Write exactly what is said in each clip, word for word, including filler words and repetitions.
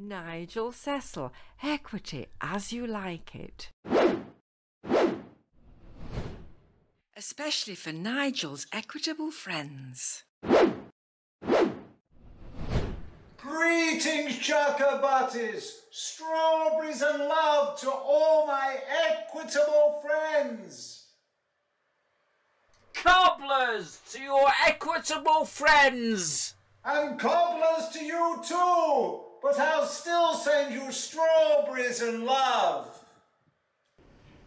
Nigel Cecil, Equity as you like it. Especially for Nigel's equitable friends. Greetings, Chacabattis! Strawberries and love to all my equitable friends! Cobblers to your equitable friends! And cobblers to you too! But I'll still send you strawberries and love!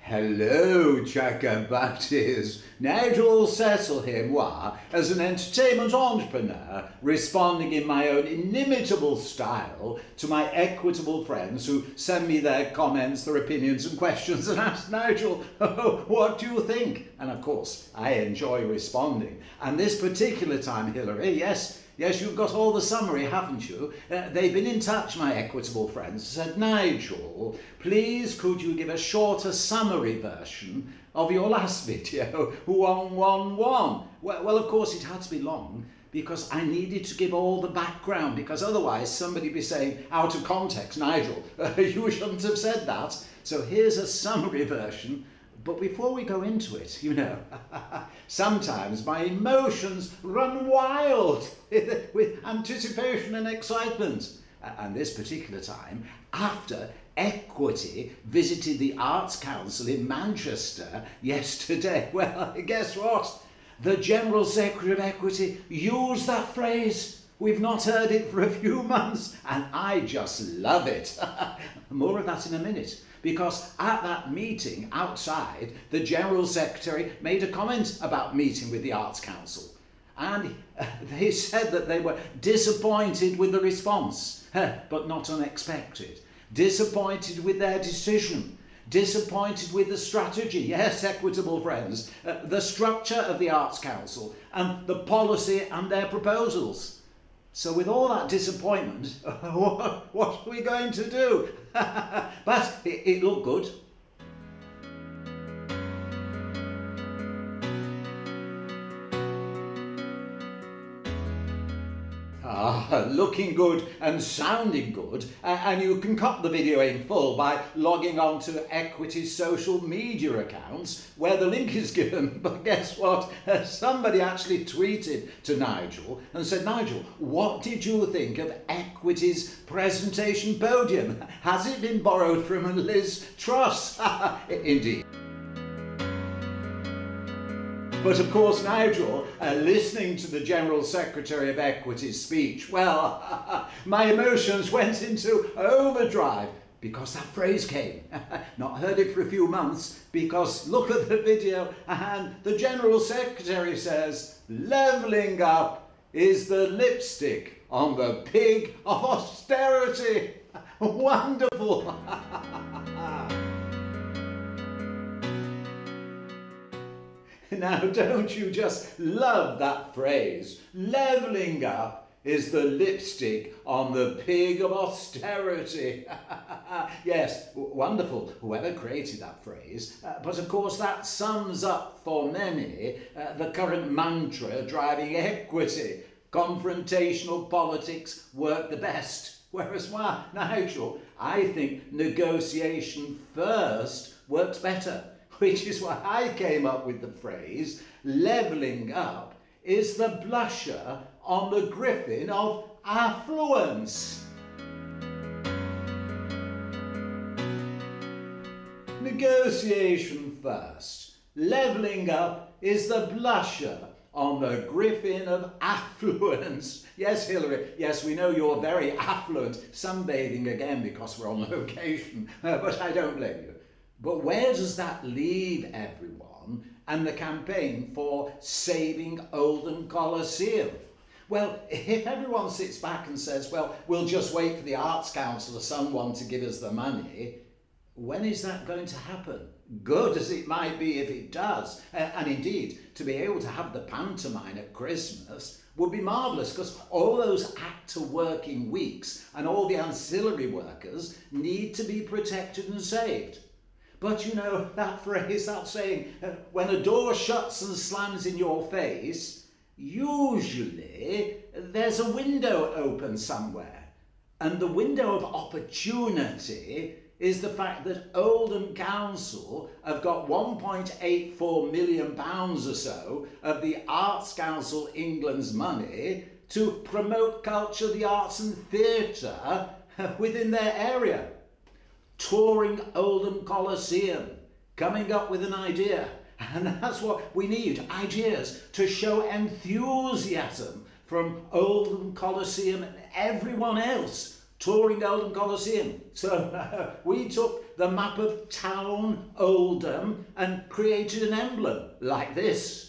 Hello, Chakabatis! Nigel Cecil here, moi, as an entertainment entrepreneur, responding in my own inimitable style to my equitable friends who send me their comments, their opinions and questions, and ask Nigel, oh, what do you think? And of course, I enjoy responding. And this particular time, Hillary, yes, Yes, you've got all the summary, haven't you? Uh, they've been in touch, my equitable friends, said, Nigel, please could you give a shorter summary version of your last video, one one one? Well, well, of course, it had to be long, because I needed to give all the background, because otherwise somebody would be saying, out of context, Nigel, uh, you shouldn't have said that. So here's a summary version. But before we go into it, you know, sometimes my emotions run wild with anticipation and excitement. And this particular time, after Equity visited the Arts Council in Manchester yesterday, well, guess what? The General Secretary of Equity used that phrase. We've not heard it for a few months, and I just love it. More of that in a minute. Because at that meeting outside, the General Secretary made a comment about meeting with the Arts Council. And they said that they were disappointed with the response, but not unexpected. Disappointed with their decision. Disappointed with the strategy, yes, equitable friends, uh, the structure of the Arts Council, and the policy and their proposals. So with all that disappointment, what, what are we going to do? But it, it looked good. Ah, looking good and sounding good. Uh, and you can cut the video in full by logging on to Equity's social media accounts where the link is given. But guess what? Uh, somebody actually tweeted to Nigel and said, Nigel, what did you think of Equity's presentation podium? Has it been borrowed from Liz Truss? Indeed. But of course, Nigel, uh, listening to the General Secretary of Equity's speech, well, my emotions went into overdrive because that phrase came. Not heard it for a few months because look at the video and the General Secretary says, levelling up is the lipstick on the pig of austerity. Wonderful. Now, don't you just love that phrase? Levelling up is the lipstick on the pig of austerity. Yes, wonderful, whoever created that phrase. Uh, but of course, that sums up for many uh, the current mantra driving Equity. Confrontational politics work the best. Whereas, well, Nigel, I think negotiation first works better. Which is why I came up with the phrase, levelling up is the blusher on the griffin of affluence. Negotiation first. Levelling up is the blusher on the griffin of affluence. Yes, Hillary, yes, we know you're very affluent, sunbathing again because we're on location, but I don't blame you. But where does that leave everyone and the campaign for saving Oldham Coliseum? Well, if everyone sits back and says, well, we'll just wait for the Arts Council or someone to give us the money, when is that going to happen? Good as it might be if it does. And indeed, to be able to have the pantomime at Christmas would be marvellous because all those actor working weeks and all the ancillary workers need to be protected and saved. But you know, that phrase, that saying, uh, when a door shuts and slams in your face, usually there's a window open somewhere. And the window of opportunity is the fact that Oldham Council have got one point eight four million pounds or so of the Arts Council England's money to promote culture, the arts and theatre within their area. Touring Oldham Coliseum, coming up with an idea. And that's what we need, ideas to show enthusiasm from Oldham Coliseum and everyone else touring Oldham Coliseum. So uh, we took the map of town Oldham and created an emblem like this.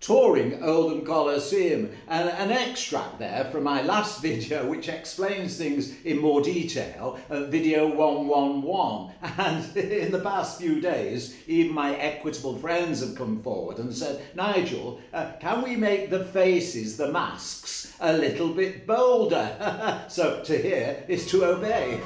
Touring Oldham Coliseum, and an extract there from my last video which explains things in more detail, uh, video one one one. And in the past few days, even my equitable friends have come forward and said, Nigel, uh, can we make the faces, the masks, a little bit bolder? So to hear is to obey.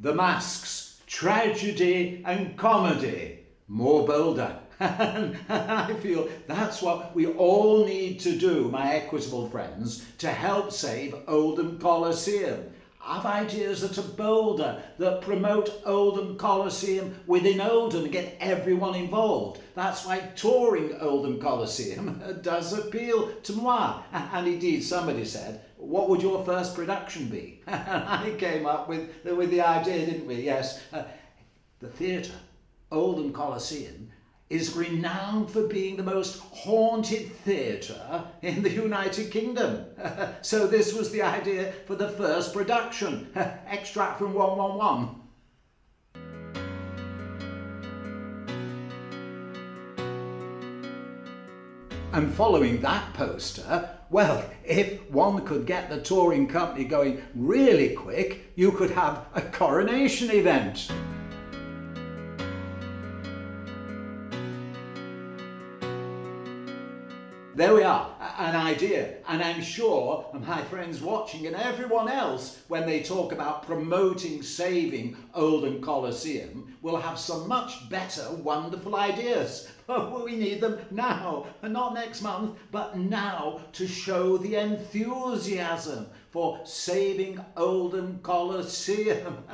The masks, tragedy and comedy, more bolder. And I feel that's what we all need to do, my equitable friends, to help save Oldham Coliseum. Have ideas that are bolder, that promote Oldham Coliseum within Oldham, get everyone involved. That's why touring Oldham Coliseum does appeal to moi. And indeed, somebody said, what would your first production be? And I came up with, with the idea, didn't we? Yes, uh, the theatre, Oldham Coliseum, is renowned for being the most haunted theatre in the United Kingdom. So this was the idea for the first production. Extract from one one one. And following that poster, well, if one could get the touring company going really quick, you could have a coronation event. There we are, an idea, and I'm sure my friends watching and everyone else, when they talk about promoting, saving Oldham Coliseum, will have some much better, wonderful ideas. But we need them now, and not next month, but now, to show the enthusiasm for saving Oldham Coliseum.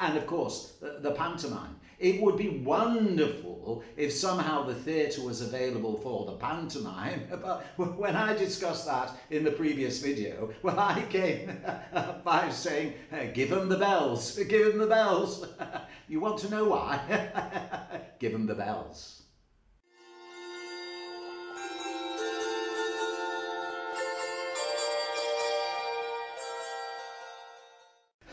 And of course, the, the pantomime. It would be wonderful if somehow the theatre was available for the pantomime, but when I discussed that in the previous video, well, I came by saying, give them the bells, give them the bells. You want to know why? Give them the bells.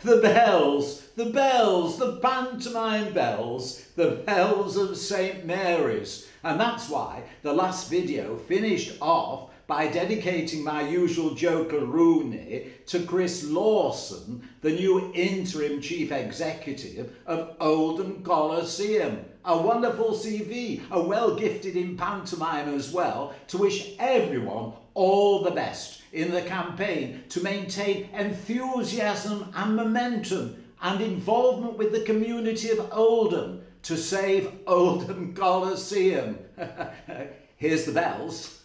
The bells, the bells, the pantomime bells, the bells of Saint Mary's. And that's why the last video finished off by dedicating my usual joke-a-rooney to Chris Lawson, the new interim chief executive of Oldham Coliseum. A wonderful C V, a well-gifted in pantomime as well, to wish everyone all the best in the campaign to maintain enthusiasm and momentum and involvement with the community of Oldham to save Oldham Coliseum. Here's the bells.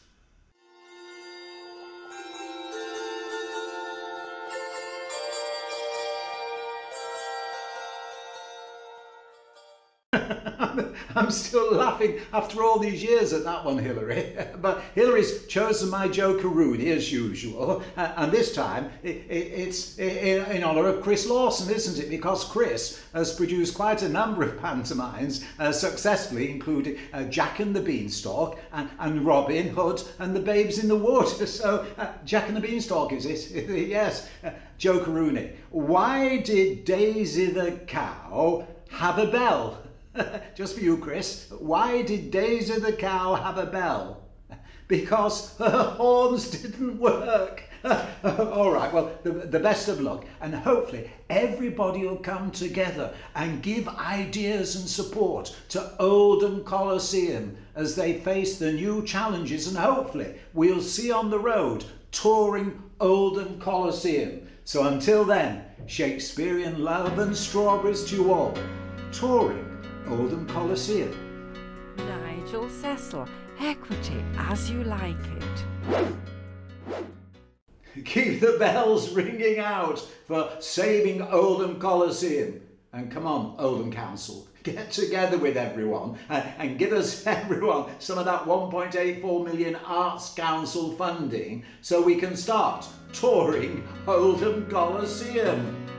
I'm still laughing after all these years at that one, Hillary. But Hillary's chosen my joke-a-rooney as usual, and this time it's in honour of Chris Lawson, isn't it? Because Chris has produced quite a number of pantomimes successfully, including Jack and the Beanstalk and Robin Hood and the Babes in the Water. So Jack and the Beanstalk is it? Yes, joke-a-rooney. Why did Daisy the cow have a bell? Just for you, Chris, why did Daisy the cow have a bell? Because her horns didn't work. all right, well, the, the best of luck, and hopefully everybody will come together and give ideas and support to Oldham Coliseum as they face the new challenges, and hopefully we'll see on the road touring Oldham Coliseum. So until then, Shakespearean love and strawberries to you all, touring Oldham Coliseum. Nigel Cecil, Equity as you like it. Keep the bells ringing out for saving Oldham Coliseum. And come on, Oldham Council, get together with everyone and, and give us everyone some of that one point eight four million Arts Council funding so we can start touring Oldham Coliseum.